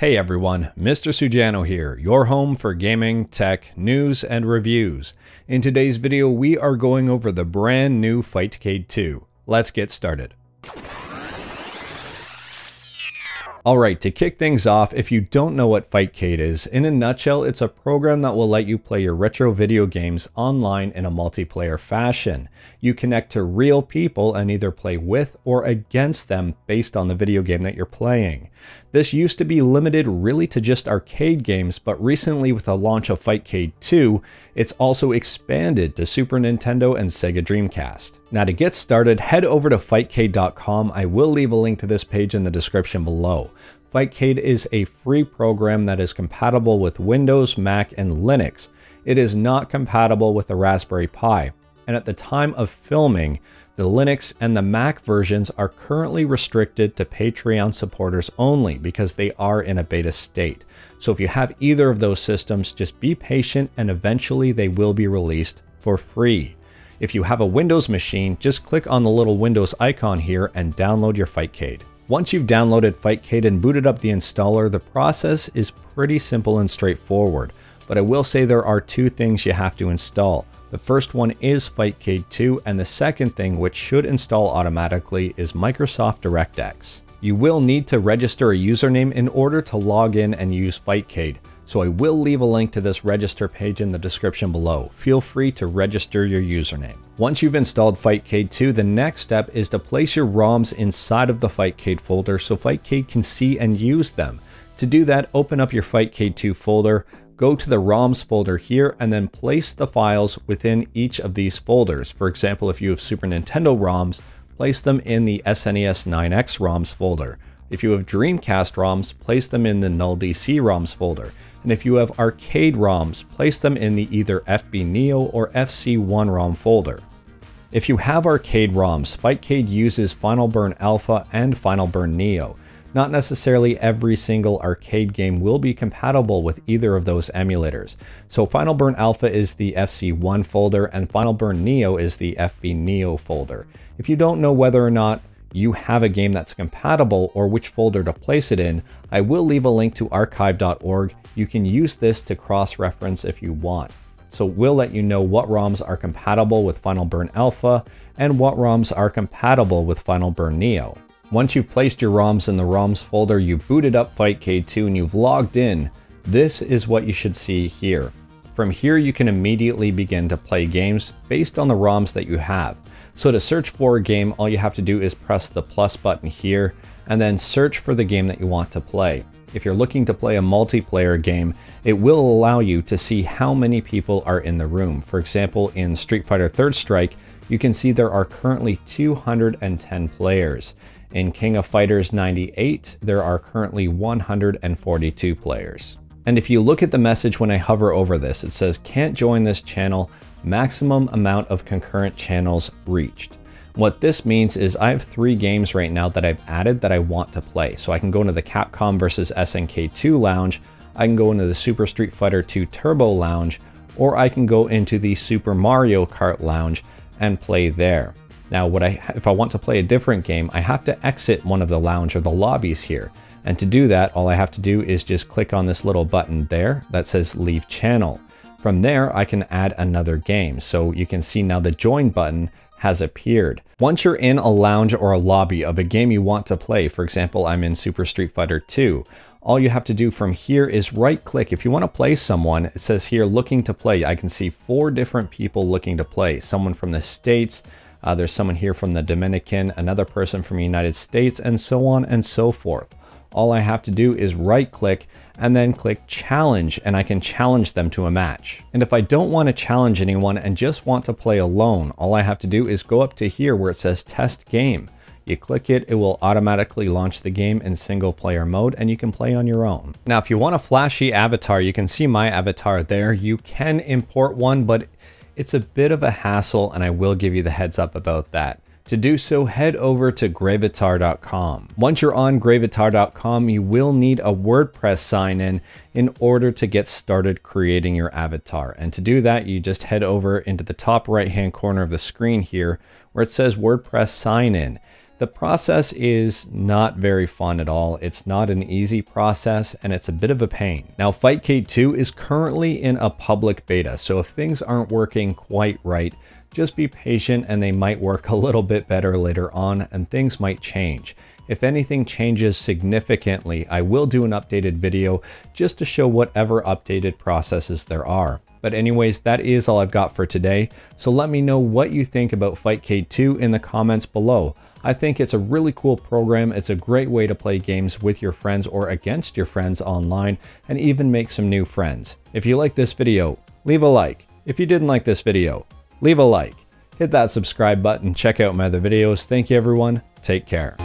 Hey everyone, Mr. Sujano here, your home for gaming, tech, news, and reviews. In today's video, we are going over the brand new Fightcade 2. Let's get started. Alright, to kick things off, if you don't know what Fightcade is, in a nutshell, it's a program that will let you play your retro video games online in a multiplayer fashion. You connect to real people and either play with or against them based on the video game that you're playing. This used to be limited really to just arcade games, but recently with the launch of Fightcade 2, it's also expanded to Super Nintendo and Sega Dreamcast. Now to get started, head over to fightcade.com. I will leave a link to this page in the description below. Fightcade is a free program that is compatible with Windows, Mac, and Linux. It is not compatible with the Raspberry Pi, and at the time of filming, the Linux and the Mac versions are currently restricted to Patreon supporters only because they are in a beta state. So if you have either of those systems, just be patient and eventually they will be released for free. If you have a Windows machine, just click on the little Windows icon here and download your Fightcade. Once you've downloaded Fightcade and booted up the installer, the process is pretty simple and straightforward, but I will say there are two things you have to install. The first one is Fightcade 2, and the second thing, which should install automatically, is Microsoft DirectX. You will need to register a username in order to log in and use Fightcade, so I will leave a link to this register page in the description below. Feel free to register your username. Once you've installed Fightcade 2, the next step is to place your ROMs inside of the Fightcade folder so Fightcade can see and use them. To do that, open up your Fightcade 2 folder, go to the ROMs folder here, and then place the files within each of these folders. For example, if you have Super Nintendo ROMs, place them in the SNES 9X ROMs folder. If you have Dreamcast ROMs, place them in the NullDC ROMs folder. And if you have arcade ROMs, place them in the either FB Neo or FC1 ROM folder. If you have arcade ROMs, Fightcade uses Final Burn Alpha and Final Burn Neo. Not necessarily every single arcade game will be compatible with either of those emulators. So Final Burn Alpha is the FC1 folder and Final Burn Neo is the FB Neo folder. If you don't know whether or not you have a game that's compatible or which folder to place it in, I will leave a link to archive.org. You can use this to cross-reference if you want. So we'll let you know what ROMs are compatible with Final Burn Alpha and what ROMs are compatible with Final Burn Neo. Once you've placed your ROMs in the ROMs folder, you've booted up Fightcade 2 and you've logged in, this is what you should see here. From here, you can immediately begin to play games based on the ROMs that you have. So to search for a game, all you have to do is press the plus button here and then search for the game that you want to play. If you're looking to play a multiplayer game, it will allow you to see how many people are in the room. For example, in Street Fighter Third Strike, you can see there are currently 210 players. In King of Fighters 98, there are currently 142 players. And if you look at the message when I hover over this, it says, "Can't join this channel. Maximum amount of concurrent channels reached." What this means is I have 3 games right now that I've added that I want to play. So I can go into the Capcom versus SNK2 lounge, I can go into the Super Street Fighter 2 Turbo lounge, or I can go into the Super Mario Kart lounge and play there. Now, if I want to play a different game, I have to exit one of the lounge or the lobbies here. And to do that, all I have to do is just click on this little button there that says Leave Channel. From there, I can add another game. So you can see now the Join button has appeared. Once you're in a lounge or a lobby of a game you want to play, for example, I'm in Super Street Fighter 2, all you have to do from here is right click. If you want to play someone, it says here, looking to play. I can see 4 different people looking to play. Someone from the States, there's someone here from the Dominican, another person from the United States, and so on and so forth. All I have to do is right click and then click challenge, and I can challenge them to a match. And if I don't want to challenge anyone and just want to play alone, all I have to do is go up to here where it says test game. You click it, it will automatically launch the game in single player mode and you can play on your own. Now, if you want a flashy avatar, you can see my avatar there. You can import one, but it's a bit of a hassle and I will give you the heads up about that. To do so, head over to gravatar.com. Once you're on gravatar.com, you will need a WordPress sign-in in order to get started creating your avatar. And to do that, you just head over into the top right-hand corner of the screen here where it says WordPress sign-in. The process is not very fun at all. It's not an easy process and it's a bit of a pain. Now, Fightcade 2 is currently in a public beta, so if things aren't working quite right, just be patient and they might work a little bit better later on and things might change. If anything changes significantly, I will do an updated video just to show whatever updated processes there are. But anyways, that is all I've got for today. So let me know what you think about Fightcade 2 in the comments below. I think it's a really cool program. It's a great way to play games with your friends or against your friends online and even make some new friends. If you like this video, leave a like. If you didn't like this video, leave a like. Hit that subscribe button. Check out my other videos. Thank you everyone. Take care.